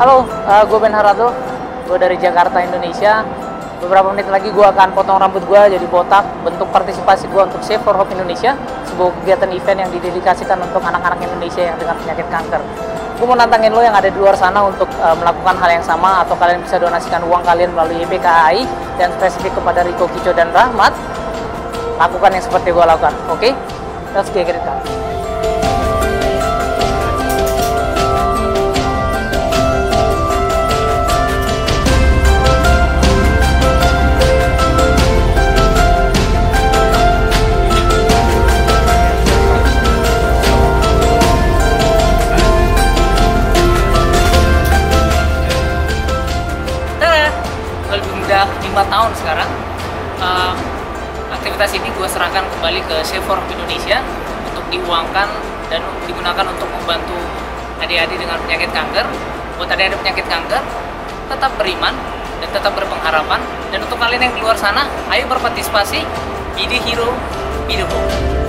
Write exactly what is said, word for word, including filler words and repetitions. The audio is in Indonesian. Halo, uh, gue Ben Haratul, gue dari Jakarta, Indonesia. Beberapa menit lagi gue akan potong rambut gue jadi botak, bentuk partisipasi gue untuk Shave for Hope Indonesia, sebuah kegiatan event yang didedikasikan untuk anak-anak Indonesia yang dengan penyakit kanker. Gue mau nantangin lo yang ada di luar sana untuk uh, melakukan hal yang sama, atau kalian bisa donasikan uang kalian melalui I B K A I dan spesifik kepada Riko Kijo dan Rahmat. Lakukan yang seperti gue lakukan, oke? Okay? Let's get it done. lima tahun sekarang uh, aktivitas ini gue serahkan kembali ke Shave for Hope Indonesia untuk diuangkan dan digunakan untuk membantu adik-adik dengan penyakit kanker. Buat adik-adik penyakit kanker, tetap beriman dan tetap berpengharapan. Dan untuk kalian yang di luar sana, ayo berpartisipasi. Be the hero, be the hope.